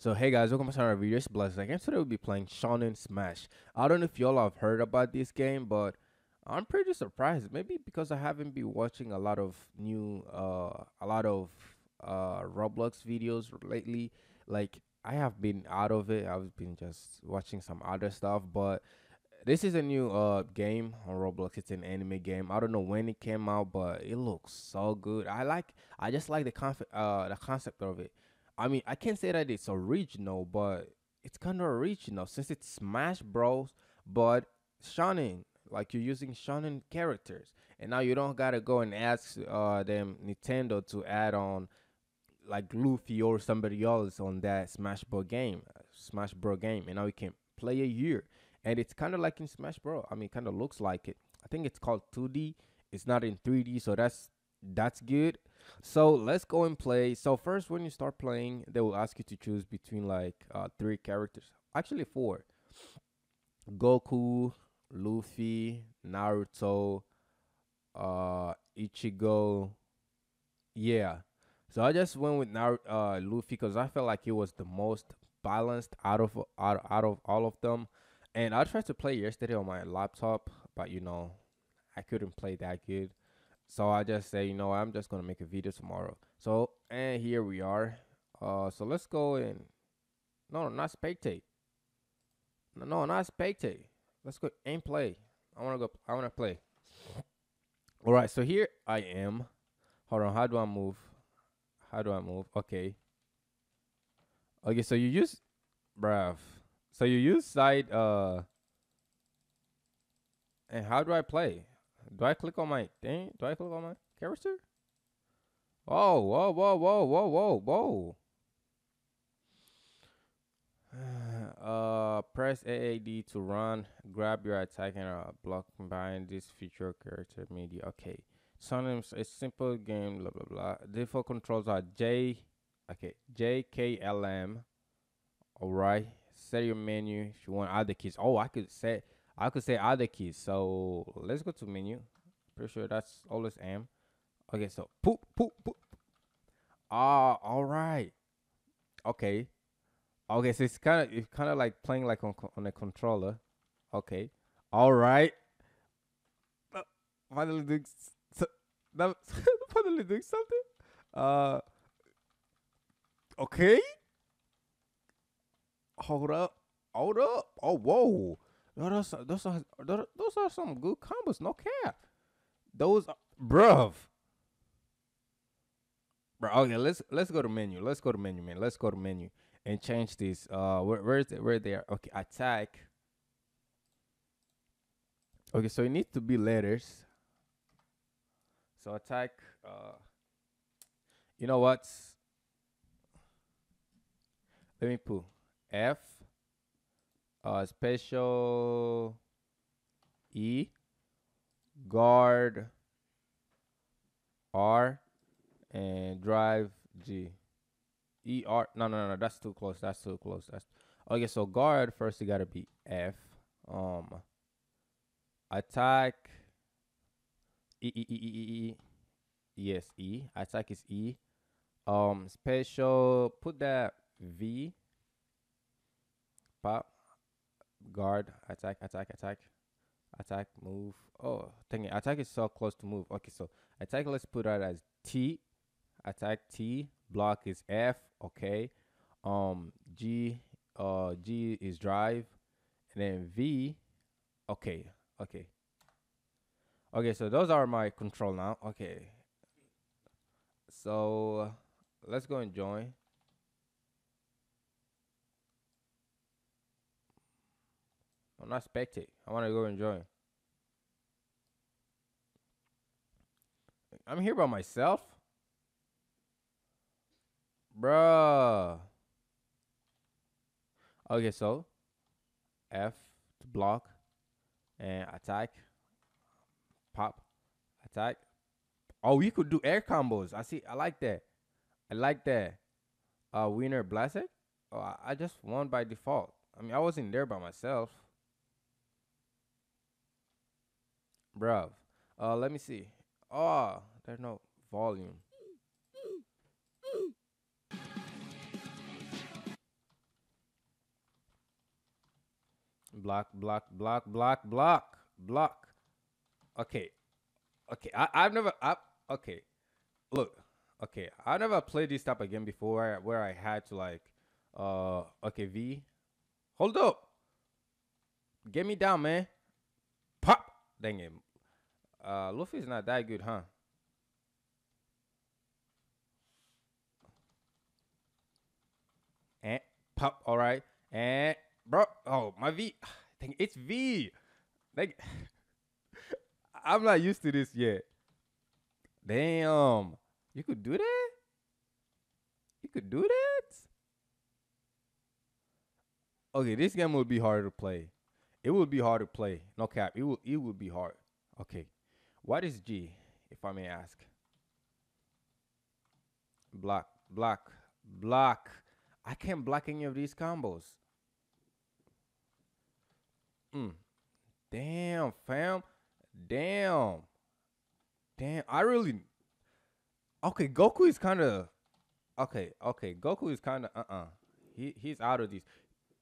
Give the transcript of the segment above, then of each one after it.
So hey guys, welcome to our video. It's Blessed. And today we'll be playing Shonen Smash. I don't know if y'all have heard about this game, but I'm pretty surprised. Maybe because I haven't been watching a lot of new, Roblox videos lately. Like I have been out of it. I've been just watching some other stuff, but this is a new game on Roblox. It's an anime game. I don't know when it came out, but it looks so good. I just like the concept of it. I mean, I can't say that it's original, but it's kind of original since it's Smash Bros. But shonen, like you're using shonen characters, and now you don't gotta go and ask them Nintendo to add on like Luffy or somebody else on that Smash Bros. game, and now you can play a year. And it's kind of like in Smash Bros. I mean, it kind of looks like it. I think it's called 2D. It's not in 3D, so that's good. So let's go and play. So first, when you start playing, they will ask you to choose between like three characters. Actually, four. Goku, Luffy, Naruto, Ichigo. Yeah. So I just went with Luffy because I felt like he was the most balanced out of all of them. And I tried to play yesterday on my laptop, but you know, I couldn't play that good. So I just say, you know, I'm just gonna make a video tomorrow. So and here we are. So let's go and not spectate. No, not spectate. Let's go and play. I wanna play. All right, so here I am. Hold on, how do I move? How do I move? Okay. Okay, so you use, bruv. So you use side, and how do I play? Do I click on my thing? Do I click on my character? Oh, whoa, whoa, whoa, whoa, whoa, whoa. Press AAD to run, grab your attack and block, combine this feature character media. Okay. Sometimes it's simple game, blah, blah, blah. Default controls are JKLM. All right. Set your menu if you want other keys. Oh, I could say other keys. So let's go to menu. Pretty sure that's always am. Okay, so poop, poop, poop. Ah, all right. Okay. Okay, so it's kind of like playing like on a controller. Okay. All right. Finally doing something. Okay. Hold up. Oh, whoa. Those are some good combos. No cap. Those are, bruv. Bro, okay, let's go to menu. Let's go to menu, man. Let's go to menu and change this. Where is it? Where they are? Okay, attack. Okay, so it needs to be letters. So attack. You know what? Let me pull. F, special E, guard R, and drive G. E R. No. That's too close. Okay. So guard first. You gotta be F. Attack. E. Yes, E. Attack is E. Special. Put that V. Pop, guard, attack, move. Oh, dang it. Attack is so close to move. Okay, so attack, let's put that as T. Attack T, block is F. Okay. G is drive, and then V. Okay, so those are my control now. Okay, so let's go and join. I'm not spectating. I want to go and join. I'm here by myself. Bruh. Okay, so F to block and attack. Pop. Attack. Oh, you could do air combos. I see. I like that. Winner Blessed. Oh, I just won by default. I mean, I wasn't there by myself. Bruv, let me see. Oh, there's no volume. Block. Okay. I've never. Look. Okay. I've never played this type of game before where I had to like. Okay. V. Hold up. Get me down, man. Pop. Dang it. Luffy's not that good, huh? And pop. All right. And bro. Oh, my V. Dang it, it's V. Like. I'm not used to this yet. Damn. You could do that? You could do that? Okay, this game will be hard to play. It will be hard to play. No cap. It will be hard. Okay. What is G, if I may ask? Block. I can't block any of these combos. Damn, fam. Damn. I really. Okay, Goku is kind of. Okay. Goku is kind of. He's out of this.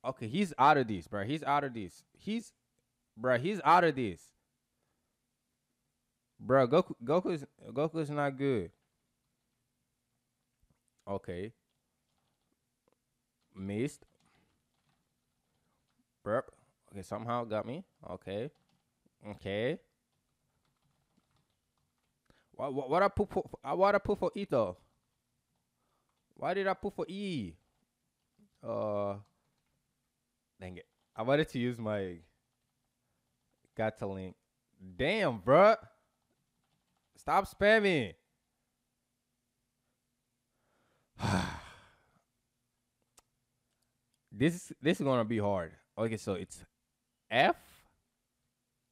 Okay, he's out of this, bro. He's out of this. Bro, Goku is not good. Okay. Missed. Burp. Okay, somehow got me. Okay. What I put for E though? Why did I put for E? Dang it! I wanted to use my Gata link. Damn, bruh. Stop spamming. This is gonna be hard. Okay, so it's F.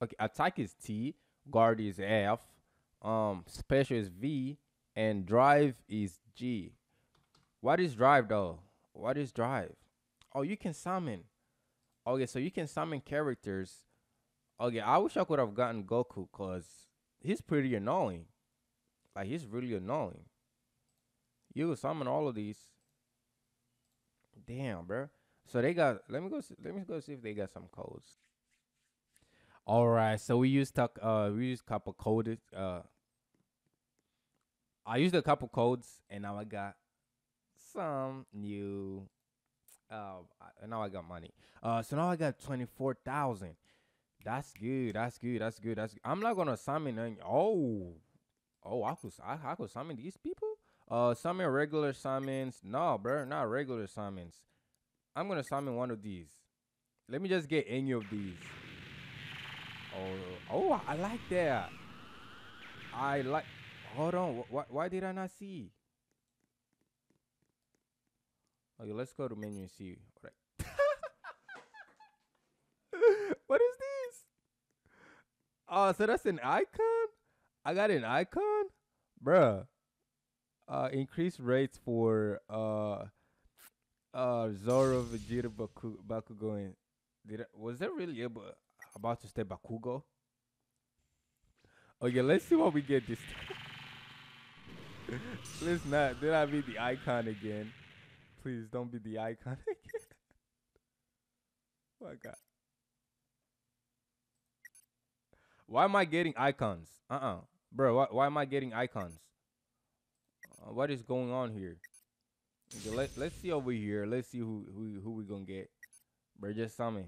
Okay, attack is T, guard is F, special is V, and drive is G. What is drive though? What is drive? Oh, you can summon. Okay, so you can summon characters. Okay, I wish I could have gotten Goku because he's pretty annoying. Like, he's really annoying. You will summon all of these. Damn, bro. So they got. Let me go see if they got some codes. All right, so we used a couple codes. I used a couple codes, and now I got some new. And now I got money. So now I got 24,000. That's good. That's good. I'm not gonna summon any. Oh, I could summon these people. Summon regular summons. No, bro, not regular summons. I'm gonna summon one of these. Let me just get any of these. Oh, I like that. Hold on. Why did I not see? Okay, let's go to menu and see. All right. What is this? Oh, so that's an icon? I got an icon? Bruh. Increased rates for Zoro, Vegeta, Bakugo, and was that really it? About to stay Bakugo. Okay, let's see what we get this time. Let's not. Did I be the icon again? Please don't be the icon again. Oh my God. Why am I getting icons? Bro. Why am I getting icons? What is going on here? Okay, let's see over here. Let's see who we gonna get. Bro, just summon.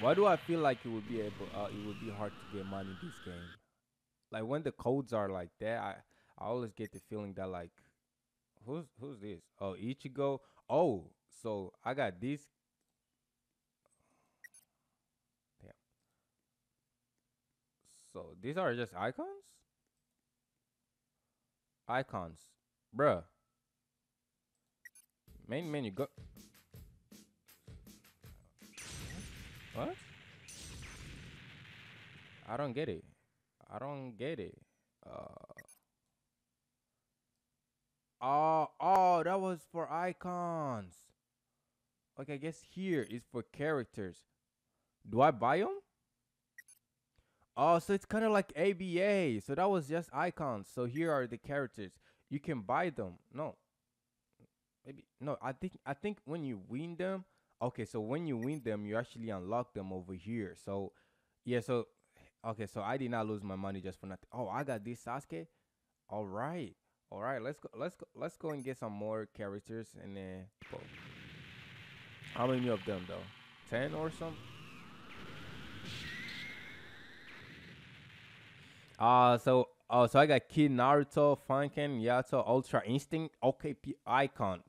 Why do I feel like it would be hard to get money in this game? Like when the codes are like that, I always get the feeling that like, who's this? Oh, Ichigo. Oh, so I got this. Damn. So these are just icons? Icons, bruh. Main menu go. What? I don't get it. Oh, that was for icons. Okay, I guess here is for characters. Do I buy them? Oh, so it's kind of like ABA. So that was just icons. So here are the characters. You can buy them. No. Maybe no. I think when you win them. Okay, so when you win them, you actually unlock them over here. So, yeah, so, okay, so I did not lose my money just for nothing. Oh, I got this Sasuke. All right, let's go and get some more characters, and then, whoa. How many of them, though? 10 or something? So I got Kid Naruto, Funken, Yato, Ultra Instinct, okay, Icon,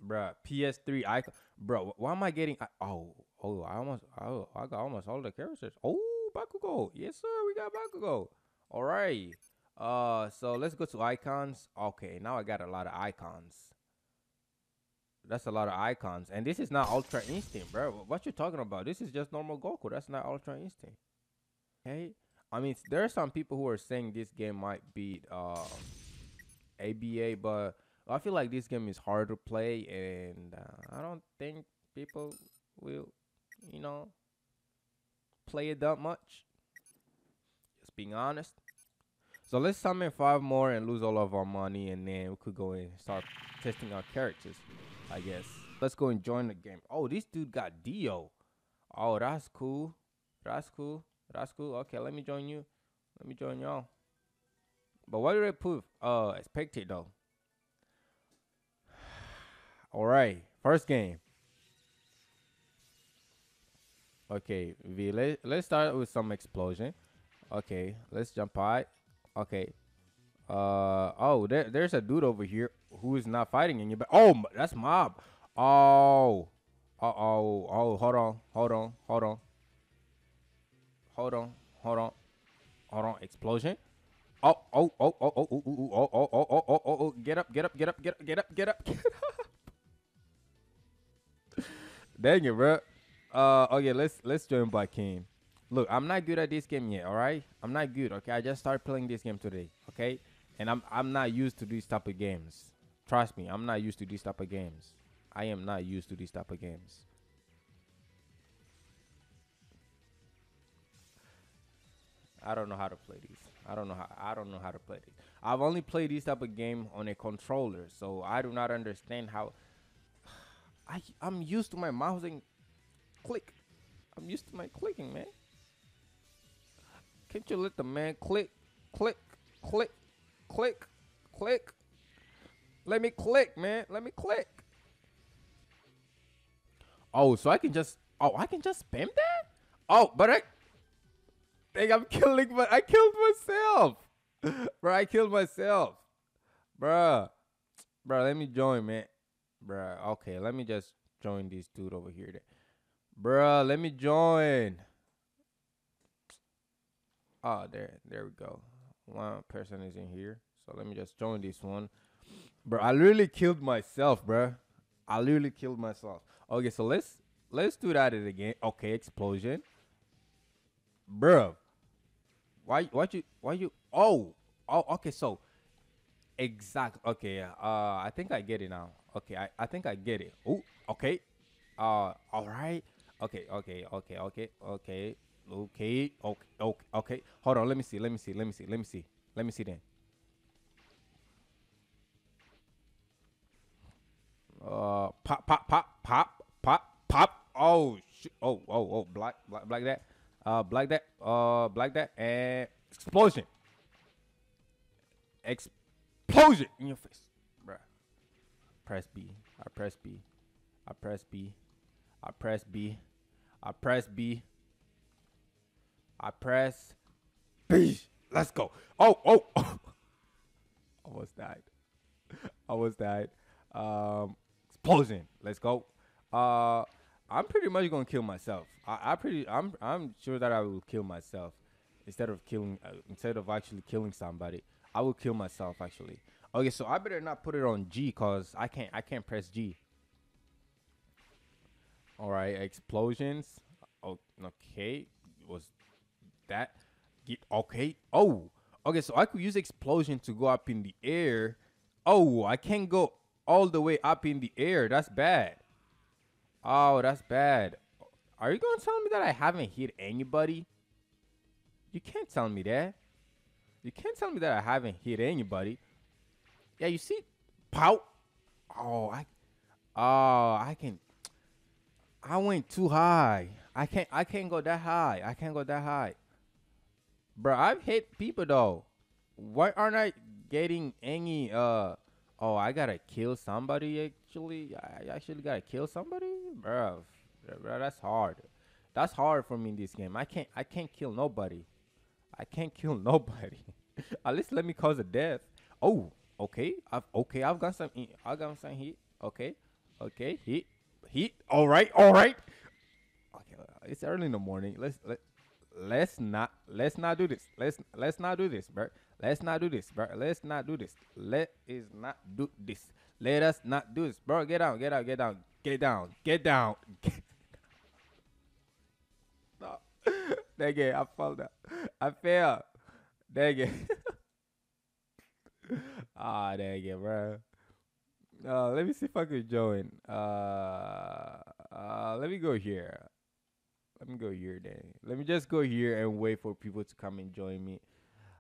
bro, PS3 Icon, bro. Why am I getting? I got almost all the characters. Oh, Bakugo, yes sir, we got Bakugo. All right, so let's go to icons. Okay, now I got a lot of icons. That's a lot of icons, and this is not Ultra Instinct, bro. What you talking about? This is just normal Goku. That's not Ultra Instinct. Okay, I mean, there are some people who are saying this game might beat ABA, but I feel like this game is hard to play, and I don't think people will, you know, play it that much. Just being honest. So let's summon 5 more and lose all of our money, and then we could go and start testing our characters, I guess. Let's go and join the game. Oh, this dude got Dio. Oh, that's cool. That's cool. That's cool. Okay, let me join you. Let me join y'all. But why did I put spectate though? Alright, first game. Okay, let's start with some explosion. Okay, let's jump high. Okay. Oh, there's a dude over here who is not fighting in you, but oh, that's Mob. Oh. Oh, hold on. Explosion. Oh, get up. Dang it, bro. Okay, let's join by game. Look, I'm not good at this game yet, all right? I'm not good, okay? I just started playing this game today, okay? And I'm not used to these type of games. Trust me, I'm not used to these type of games. I am not used to these type of games. I don't know how to play these. I don't know how to play these. I've only played this type of game on a controller, so I do not understand how. I'm used to my mouse and click. I'm used to my clicking, man. Can't you let the man click? Let me click, man. Let me click. Oh, so I can just spam that? Oh, but I think I'm killing, but I killed myself. Bro, I killed myself. Bro, let me join, man. Bruh, okay, let me just join this dude over here then. Bruh, let me join. Oh, there we go. One person is in here, so let me just join this one. Bro, I literally killed myself, bruh. I literally killed myself. Okay, so let's do that again. Okay, explosion. Bruh. Why you okay, so exact. Okay, I think I get it now. Okay, I think I get it. Oh, okay. All right. Okay. Hold on. Let me see then. Pop. Oh, shit. Oh, black that. Black that. And explosion in your face. I press B. Let's go. Oh. Almost died. Explosion. Let's go. I'm pretty much gonna kill myself. I'm sure that I will kill myself instead of actually killing somebody. I will kill myself actually. Okay, so I better not put it on G, cause I can't press G. All right, explosions. Oh, okay. Was that? Okay. Oh, okay. So I could use explosion to go up in the air. Oh, I can't go all the way up in the air. That's bad. Oh, that's bad. Are you gonna tell me that I haven't hit anybody? You can't tell me that. You can't tell me that I haven't hit anybody. Yeah, you see, pow. Oh, I can. I went too high. I can't go that high. I can't go that high. Bro, I've hit people though. Why aren't I getting any oh, I gotta kill somebody actually? I actually gotta kill somebody? Bro, that's hard. That's hard for me in this game. I can't kill nobody. I can't kill nobody. At least let me cause a death. Oh, okay. I've got some heat. Okay. Okay, heat. All right. Okay, it's early in the morning. Let's not do this. Let's not do this, bro. Let's not do this, bro. Let's not do this. Let us not do this, bro. Get down. No. Dang it, I fell down. I fell. Dang it. Ah, dang it, bro. Let me see if I could join. Let me go here. Let me go here then. Let me just go here and wait for people to come and join me.